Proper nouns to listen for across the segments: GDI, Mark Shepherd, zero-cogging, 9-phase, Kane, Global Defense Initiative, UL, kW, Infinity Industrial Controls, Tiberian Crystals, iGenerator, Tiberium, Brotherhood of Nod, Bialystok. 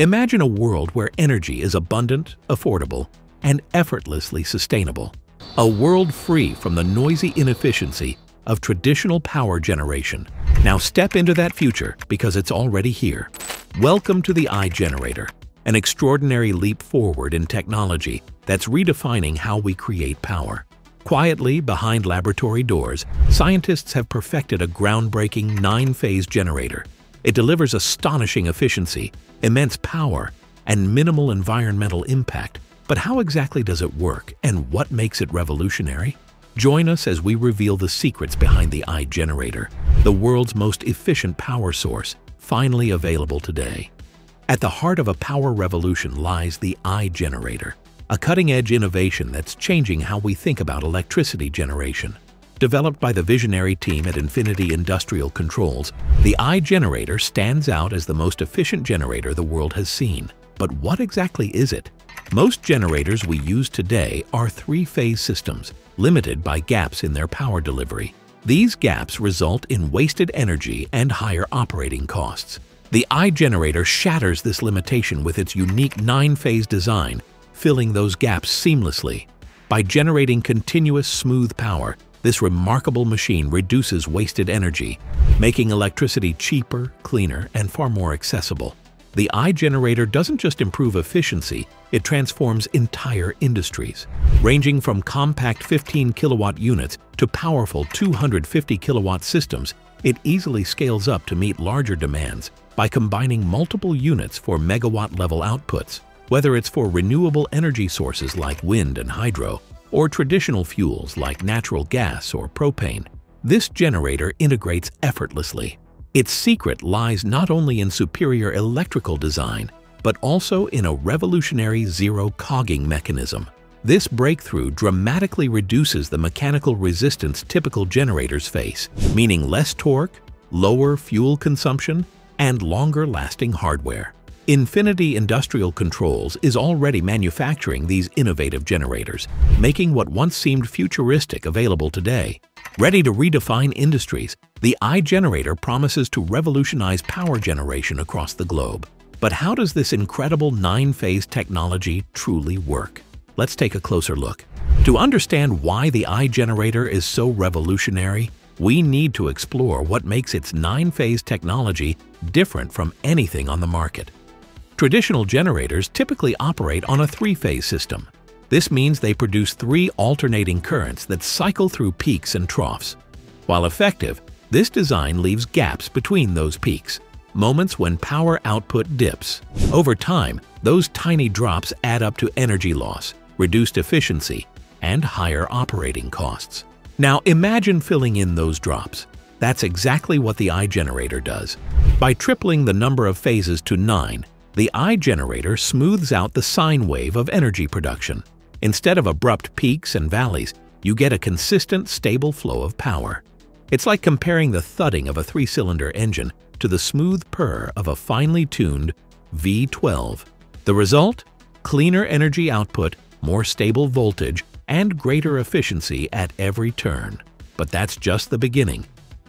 Imagine a world where energy is abundant, affordable, and effortlessly sustainable. A world free from the noisy inefficiency of traditional power generation. Now step into that future because it's already here. Welcome to the iGenerator, an extraordinary leap forward in technology that's redefining how we create power. Quietly behind laboratory doors, scientists have perfected a groundbreaking 9-phase generator. It delivers astonishing efficiency, immense power, and minimal environmental impact. But how exactly does it work, and what makes it revolutionary? Join us as we reveal the secrets behind the iGenerator, the world's most efficient power source, finally available today. At the heart of a power revolution lies the iGenerator, a cutting-edge innovation that's changing how we think about electricity generation. Developed by the visionary team at Infinity Industrial Controls, the iGenerator stands out as the most efficient generator the world has seen. But what exactly is it? Most generators we use today are 3-phase systems, limited by gaps in their power delivery. These gaps result in wasted energy and higher operating costs. The iGenerator shatters this limitation with its unique 9-phase design, filling those gaps seamlessly. By generating continuous, smooth power, this remarkable machine reduces wasted energy, making electricity cheaper, cleaner, and far more accessible. The iGenerator doesn't just improve efficiency, it transforms entire industries. Ranging from compact 15-kilowatt units to powerful 250-kilowatt systems, it easily scales up to meet larger demands by combining multiple units for megawatt-level outputs. Whether it's for renewable energy sources like wind and hydro, or traditional fuels like natural gas or propane, this generator integrates effortlessly. Its secret lies not only in superior electrical design, but also in a revolutionary zero-cogging mechanism. This breakthrough dramatically reduces the mechanical resistance typical generators face, meaning less torque, lower fuel consumption, and longer-lasting hardware. Infinity Industrial Controls is already manufacturing these innovative generators, making what once seemed futuristic available today. Ready to redefine industries, the iGenerator promises to revolutionize power generation across the globe. But how does this incredible 9-phase technology truly work? Let's take a closer look. To understand why the iGenerator is so revolutionary, we need to explore what makes its 9-phase technology different from anything on the market. Traditional generators typically operate on a 3-phase system. This means they produce 3 alternating currents that cycle through peaks and troughs. While effective, this design leaves gaps between those peaks, moments when power output dips. Over time, those tiny drops add up to energy loss, reduced efficiency, and higher operating costs. Now imagine filling in those drops. That's exactly what the iGenerator does. By tripling the number of phases to 9, the iGenerator smooths out the sine wave of energy production. Instead of abrupt peaks and valleys, you get a consistent, stable flow of power. It's like comparing the thudding of a 3-cylinder engine to the smooth purr of a finely tuned V12. The result? Cleaner energy output, more stable voltage, and greater efficiency at every turn. But that's just the beginning.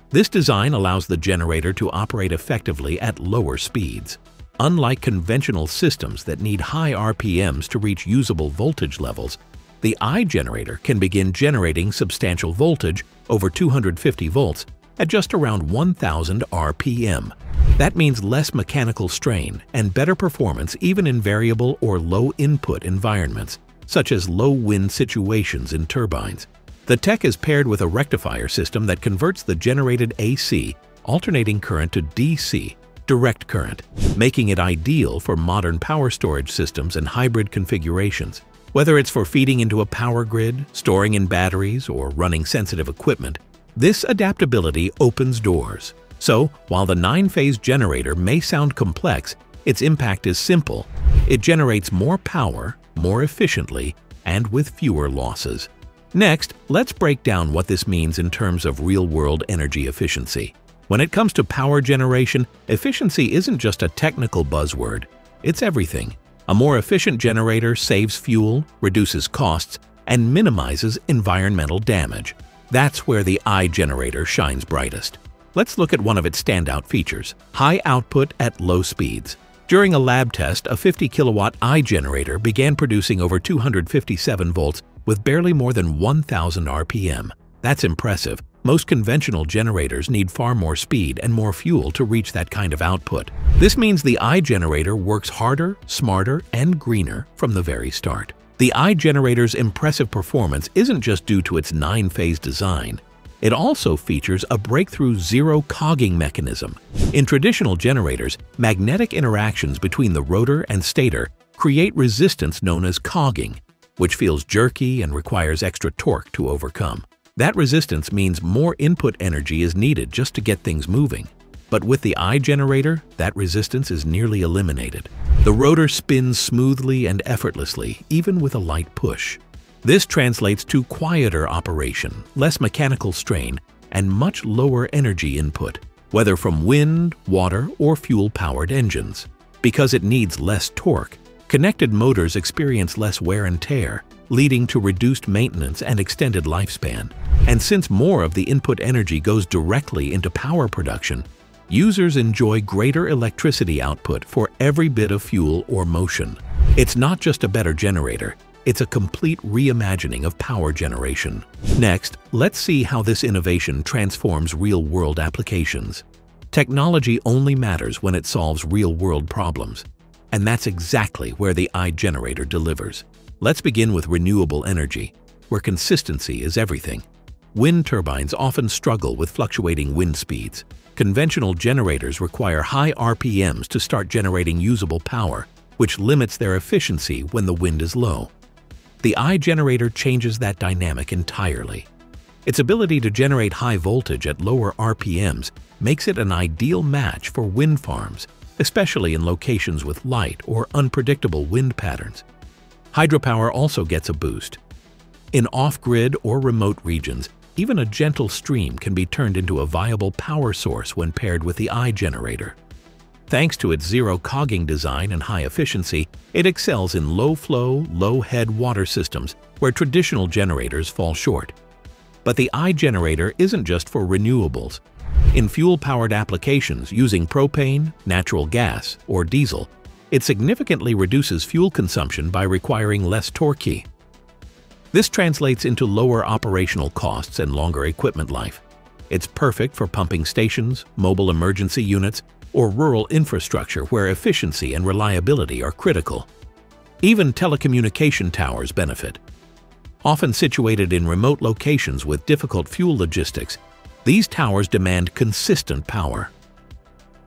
This design allows the generator to operate effectively at lower speeds. Unlike conventional systems that need high RPMs to reach usable voltage levels, the iGenerator can begin generating substantial voltage over 250 volts at just around 1,000 RPM. That means less mechanical strain and better performance even in variable or low-input environments, such as low-wind situations in turbines. The tech is paired with a rectifier system that converts the generated AC, alternating current, to DC, direct current, making it ideal for modern power storage systems and hybrid configurations. Whether it's for feeding into a power grid, storing in batteries, or running sensitive equipment, this adaptability opens doors. So, while the 9-phase generator may sound complex, its impact is simple. It generates more power, more efficiently, and with fewer losses. Next, let's break down what this means in terms of real-world energy efficiency. When it comes to power generation, efficiency isn't just a technical buzzword. It's everything. A more efficient generator saves fuel, reduces costs, and minimizes environmental damage. That's where the iGenerator shines brightest. Let's look at one of its standout features: high output at low speeds. During a lab test, a 50-kilowatt iGenerator began producing over 257 volts with barely more than 1,000 RPM. That's impressive. Most conventional generators need far more speed and more fuel to reach that kind of output. This means the iGenerator works harder, smarter, and greener from the very start. The iGenerator's impressive performance isn't just due to its 9-phase design. It also features a breakthrough zero-cogging mechanism. In traditional generators, magnetic interactions between the rotor and stator create resistance known as cogging, which feels jerky and requires extra torque to overcome. That resistance means more input energy is needed just to get things moving. But with the iGenerator, that resistance is nearly eliminated. The rotor spins smoothly and effortlessly, even with a light push. This translates to quieter operation, less mechanical strain, and much lower energy input, whether from wind, water, or fuel-powered engines. Because it needs less torque, connected motors experience less wear and tear, leading to reduced maintenance and extended lifespan. And since more of the input energy goes directly into power production, users enjoy greater electricity output for every bit of fuel or motion. It's not just a better generator. It's a complete reimagining of power generation. Next, let's see how this innovation transforms real-world applications. Technology only matters when it solves real-world problems. And that's exactly where the iGenerator delivers. Let's begin with renewable energy, where consistency is everything. Wind turbines often struggle with fluctuating wind speeds. Conventional generators require high RPMs to start generating usable power, which limits their efficiency when the wind is low. The iGenerator changes that dynamic entirely. Its ability to generate high voltage at lower RPMs makes it an ideal match for wind farms, especially in locations with light or unpredictable wind patterns. Hydropower also gets a boost. In off-grid or remote regions, even a gentle stream can be turned into a viable power source when paired with the iGenerator. Thanks to its zero-cogging design and high efficiency, it excels in low-flow, low-head water systems where traditional generators fall short. But the iGenerator isn't just for renewables. In fuel-powered applications using propane, natural gas, or diesel, it significantly reduces fuel consumption by requiring less torque. This translates into lower operational costs and longer equipment life. It's perfect for pumping stations, mobile emergency units, or rural infrastructure where efficiency and reliability are critical. Even telecommunication towers benefit. Often situated in remote locations with difficult fuel logistics, these towers demand consistent power.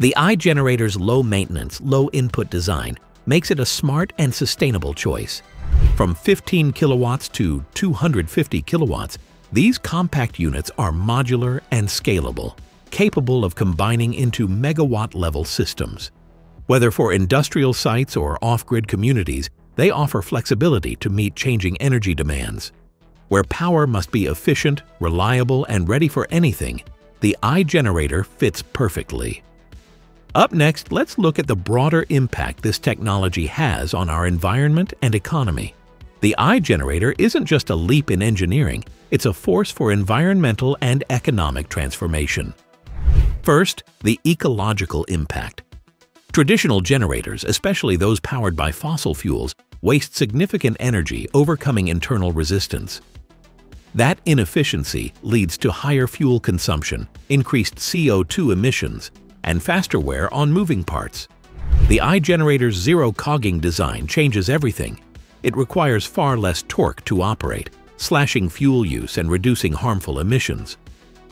The iGenerator's low-maintenance, low-input design makes it a smart and sustainable choice. From 15 kilowatts to 250 kilowatts, these compact units are modular and scalable, capable of combining into megawatt-level systems. Whether for industrial sites or off-grid communities, they offer flexibility to meet changing energy demands. Where power must be efficient, reliable, and ready for anything, the iGenerator fits perfectly. Up next, let's look at the broader impact this technology has on our environment and economy. The iGenerator isn't just a leap in engineering, it's a force for environmental and economic transformation. First, the ecological impact. Traditional generators, especially those powered by fossil fuels, waste significant energy overcoming internal resistance. That inefficiency leads to higher fuel consumption, increased CO2 emissions, and faster wear on moving parts. The iGenerator's zero-cogging design changes everything. It requires far less torque to operate, slashing fuel use and reducing harmful emissions.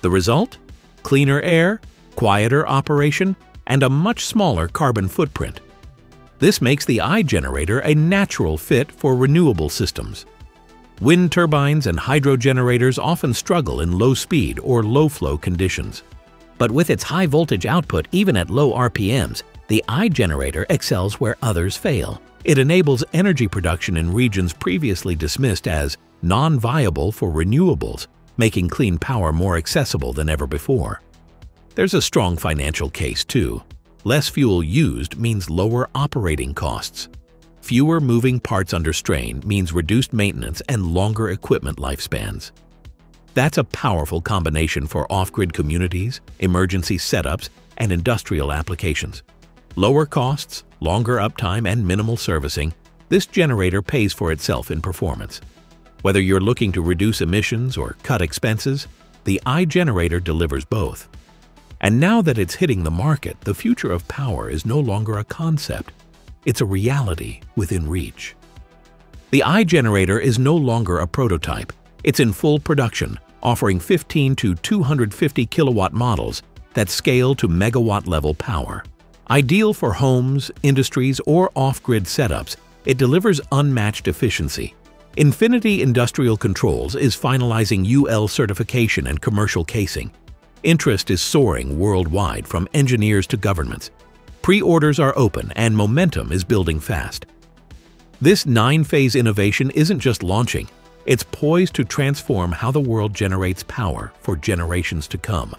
The result? Cleaner air, quieter operation, and a much smaller carbon footprint. This makes the iGenerator a natural fit for renewable systems. Wind turbines and hydro generators often struggle in low-speed or low-flow conditions. But with its high-voltage output even at low RPMs, the iGenerator excels where others fail. It enables energy production in regions previously dismissed as non-viable for renewables, making clean power more accessible than ever before. There's a strong financial case, too. Less fuel used means lower operating costs. Fewer moving parts under strain means reduced maintenance and longer equipment lifespans. That's a powerful combination for off-grid communities, emergency setups, and industrial applications. Lower costs, longer uptime, and minimal servicing, this generator pays for itself in performance. Whether you're looking to reduce emissions or cut expenses, the iGenerator delivers both. And now that it's hitting the market, the future of power is no longer a concept. It's a reality within reach. The iGenerator is no longer a prototype. It's in full production, offering 15 to 250 kilowatt models that scale to megawatt-level power. Ideal for homes, industries, or off-grid setups, it delivers unmatched efficiency. Infinity Industrial Controls is finalizing UL certification and commercial casing. Interest is soaring worldwide from engineers to governments. Pre-orders are open and momentum is building fast. This 9-phase innovation isn't just launching, it's poised to transform how the world generates power for generations to come.